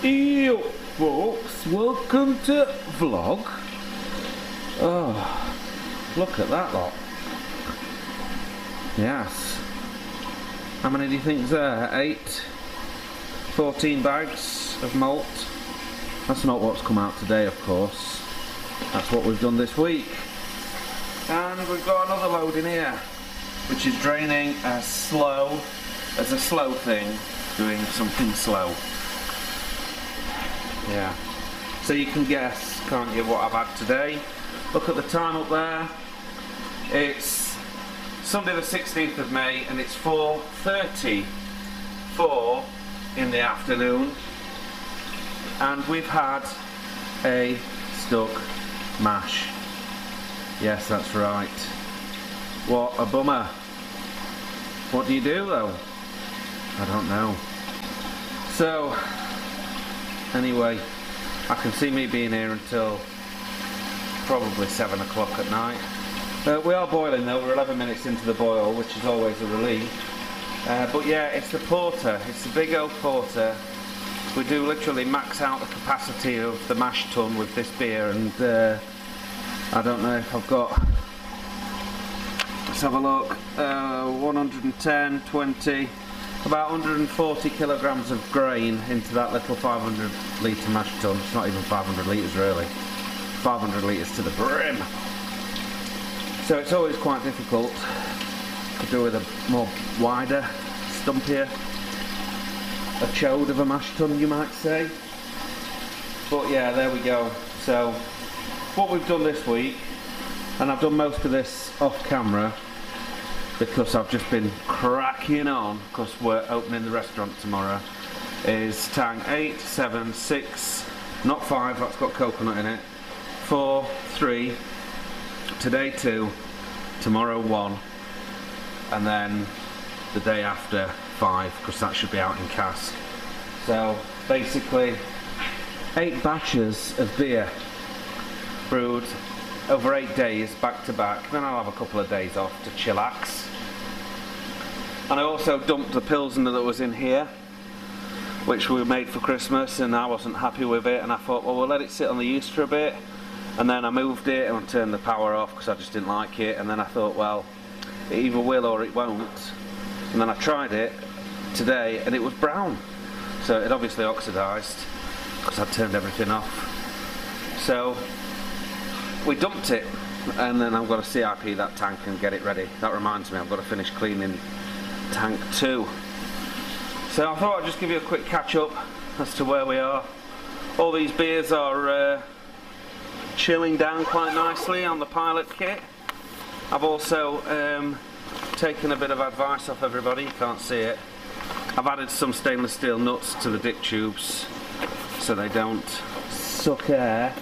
Yo folks, welcome to vlog. Oh, look at that lot. Yes. How many do you think's there? 8? 14 bags of malt. That's not what's come out today, of course. That's what we've done this week. And we've got another load in here, which is draining as slow as a slow thing doing something slow. Yeah, so you can guess, can't you, what I've had today? Look at the time up there. It's Sunday the 16th of May and it's 4:34 in the afternoon, and we've had a stuck mash. Yes, that's right. What a bummer. What do you do though? I don't know. So anyway, I can see me being here until probably 7 o'clock at night. We are boiling though, we're 11 minutes into the boil, which is always a relief. But yeah, it's the porter, it's the big old porter. We do literally max out the capacity of the mash tun with this beer, and I don't know if I've got, let's have a look, 110, 20, about 140 kilograms of grain into that little 500 litre mash tun. It's not even 500 litres really, 500 litres to the brim. So it's always quite difficult. Could do with a more wider, stumpier, a chode of a mash tun, you might say. But yeah, there we go. So what we've done this week, and I've done most of this off camera, because I've just been cracking on, because we're opening the restaurant tomorrow, is tang 8, 7, 6, not 5, that's got coconut in it, 4, 3, today 2, tomorrow 1, and then the day after 5, because that should be out in cask. So basically 8 batches of beer brewed over 8 days back to back. Then I'll have a couple of days off to chillax. And I also dumped the Pilsner that was in here, which we made for Christmas, and I wasn't happy with it, and I thought, well, we'll let it sit on the yeast for a bit. And then I moved it and turned the power off because I just didn't like it. And then I thought, well, it either will or it won't. And then I tried it today and it was brown. So it obviously oxidized because I turned everything off. So we dumped it, and then I've got to CIP that tank and get it ready. That reminds me, I've got to finish cleaning tank 2. So I thought I'd just give you a quick catch up as to where we are. All these beers are chilling down quite nicely on the pilot kit. I've also taken a bit of advice off everybody, you can't see it. I've added some stainless steel nuts to the dip tubes so they don't suck air.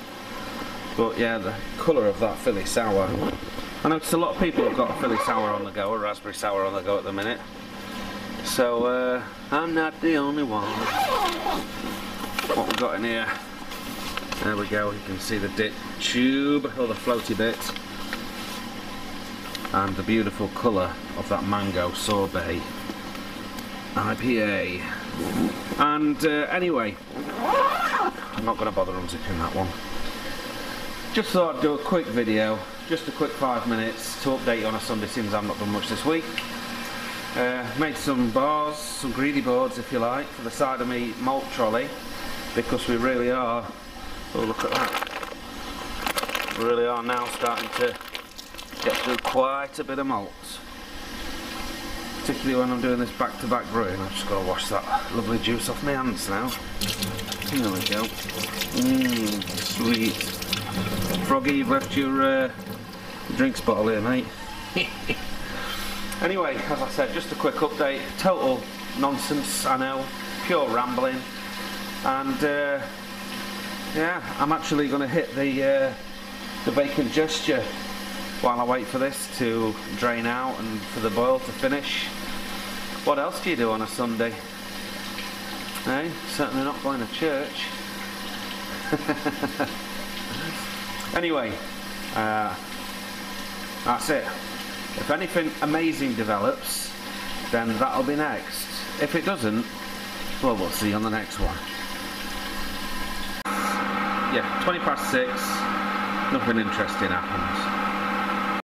But yeah, the colour of that Philly Sour. I noticed a lot of people have got a Philly Sour on the go, a Raspberry Sour on the go at the minute. So I'm not the only one. What we've got in here, there we go, you can see the dip tube, or the floaty bit. And the beautiful colour of that Mango Sorbet IPA. And anyway, I'm not going to bother unzipping that one. Just thought I'd do a quick video, just a quick 5 minutes to update you on a Sunday, since I've not done much this week. Made some bars, some greedy boards if you like, for the side of me malt trolley, because we really are, oh look at that, we really are now starting to get through quite a bit of malt. Particularly when I'm doing this back to back brewing, I've just got to wash that lovely juice off my hands now. There we go. Sweet. Froggy, you've left your drinks bottle here, mate. Anyway, as I said, just a quick update. Total nonsense, I know. Pure rambling. And, yeah, I'm actually going to hit the bacon gesture while I wait for this to drain out and for the boil to finish. What else do you do on a Sunday? No, certainly not going to church. Anyway, that's it. If anything amazing develops, then that'll be next. If it doesn't, well, we'll see you on the next one. yeah, 20 past 6, nothing interesting happens.